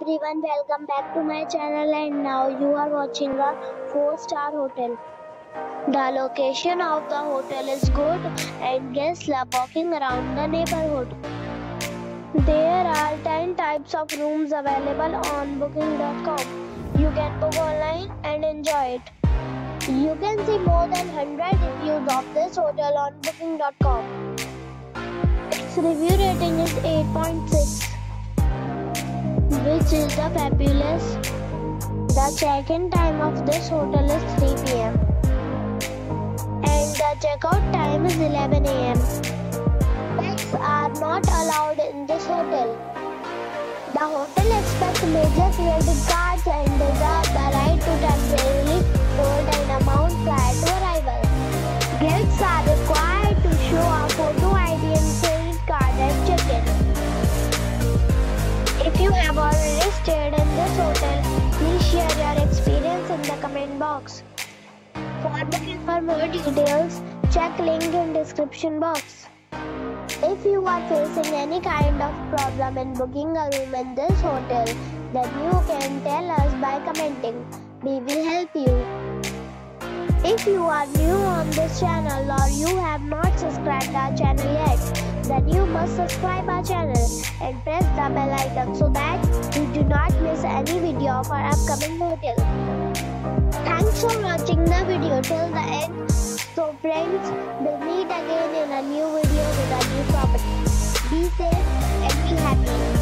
everyone, welcome back to my channel, and now you are watching a 4-star hotel. The location of the hotel is good and guests love walking around the neighborhood. There are 10 types of rooms available on booking.com. You can book online and enjoy it. You can see more than 100 reviews of this hotel on booking.com. Its review rating is 8.6. which is the fabulous. The check-in time of this hotel is 3 p.m. and the check-out time is 11 a.m. Pets are not allowed in this hotel. The hotel accepts major credit cards and reserves the right to temporarily hold an amount prior to arrival. Guests are required to show a photo ID and credit card at check-in. If you have already stayed in this hotel, please share your experience in the comment box. For booking more details, check link in description box. If you are facing any kind of problem in booking a room in this hotel, then you can tell us by commenting. We will help you. If you are new on this channel or you have not subscribed our channel yet, then you must subscribe our channel and press the bell icon so that you do not miss any video of our upcoming hotel. Thanks for watching the video till the end. So friends, we'll meet again in a new video with a new property. Be safe and be happy.